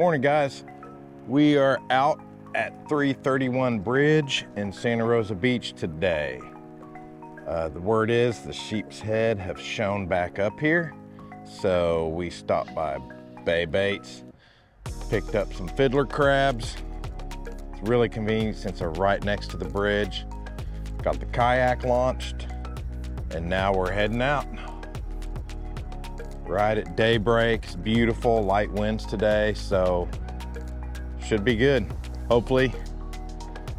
Morning, guys. We are out at 331 Bridge in Santa Rosa Beach today. The word is the sheepshead have shown back up here. So we stopped by Bay Baits, picked up some fiddler crabs. It's really convenient since they're right next to the bridge. Got the kayak launched and now we're heading out. Right at daybreak, it's beautiful, light winds today, so should be good. Hopefully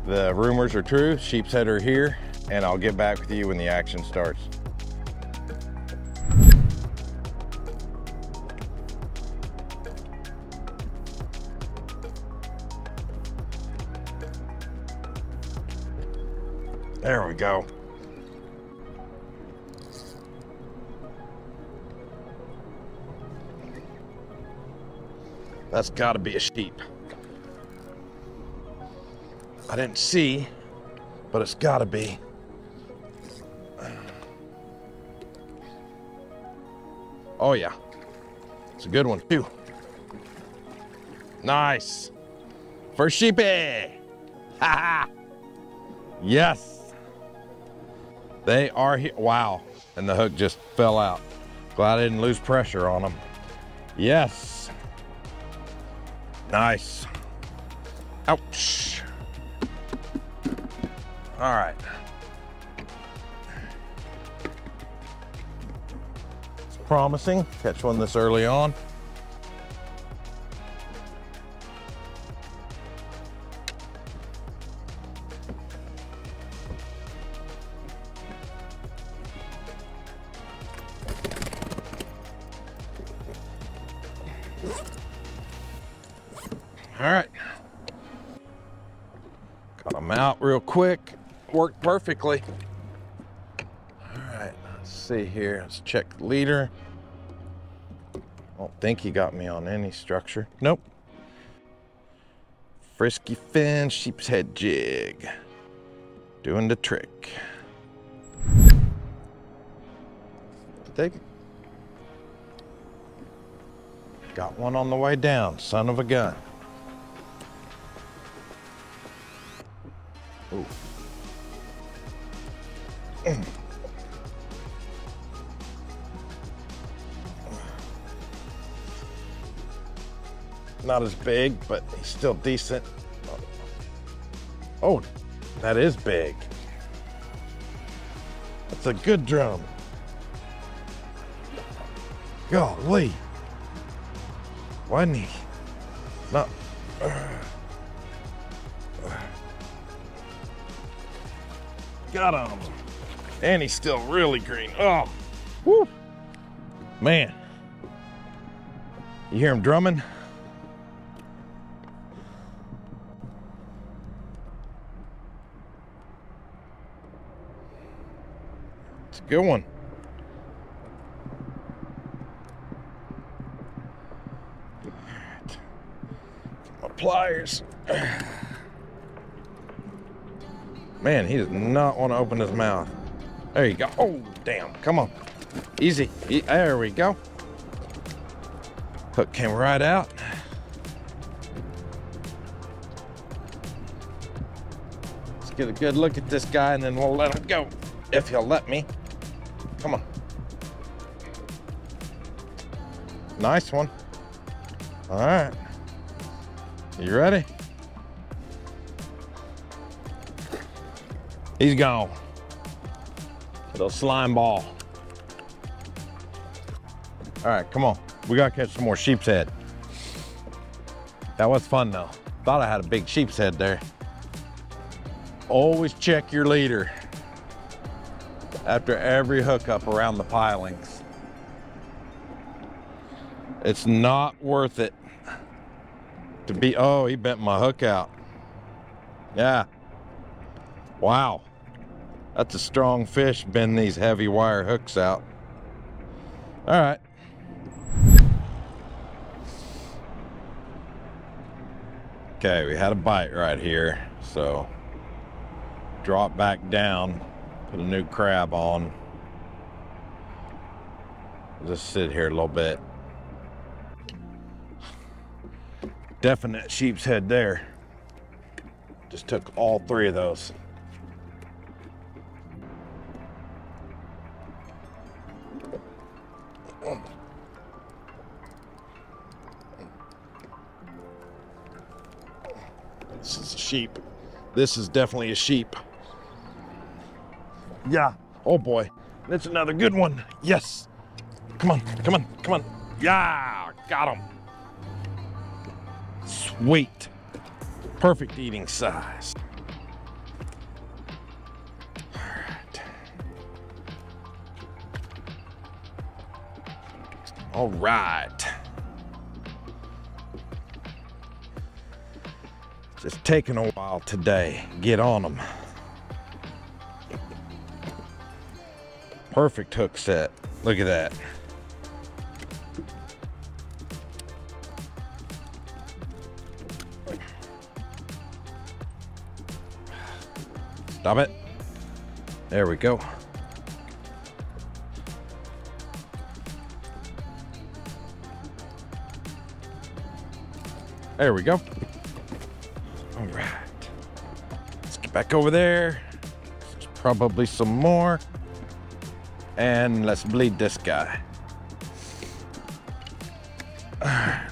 the rumors are true, sheepshead are here, and I'll get back with you when the action starts. There we go. That's gotta be a sheep. I didn't see, but it's gotta be. Oh yeah, it's a good one too. Nice, first sheepy. Ha ha, yes. They are here, wow. And the hook just fell out. Glad I didn't lose pressure on them. Yes. Nice. Ouch. All right. It's promising. Catch one this early on. All right, got them out real quick. Worked perfectly. All right, let's see here. Let's check the leader. Don't think he got me on any structure. Nope. Frisky fin, sheep's head jig. Doing the trick. Take it. Got one on the way down, son of a gun. Ooh. Not as big, but he's still decent. Oh, that is big. That's a good drum. Golly. Wasn't he? Not. Got him. And he's still really green. Oh, woo. Man. You hear him drumming? It's a good one. All right. Get my pliers. Man, he does not want to open his mouth. There you go. Oh, damn. Come on. Easy. There we go. Hook came right out. Let's get a good look at this guy and then we'll let him go. If he'll let me. Come on. Nice one. All right. You ready? He's gone. Little slime ball. All right, come on. We gotta catch some more sheep's head. That was fun though. Thought I had a big sheep's head there. Always check your leader after every hookup around the pilings. It's not worth it to be, oh, he bent my hook out. Yeah, wow. That's a strong fish, bend these heavy wire hooks out. All right. Okay, we had a bite right here. So drop back down, put a new crab on. Just sit here a little bit. Definite sheep's head there. Just took all three of those. This is a sheep. This is definitely a sheep. Yeah. Oh boy. That's another good one. Yes. Come on, come on, come on. Yeah, got him. Sweet. Perfect eating size. All right. All right. Just taking a while today. Get on them. Perfect hook set. Look at that. Stop it. There we go. There we go. All right. Let's get back over there. There's probably some more. And let's bleed this guy. All right.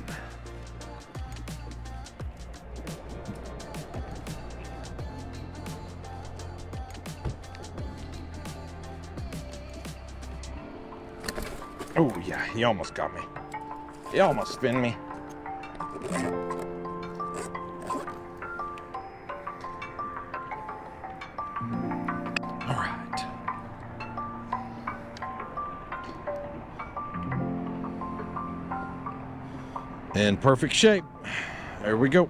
Oh yeah, he almost got me. He almost spun me. All right. In perfect shape. There we go.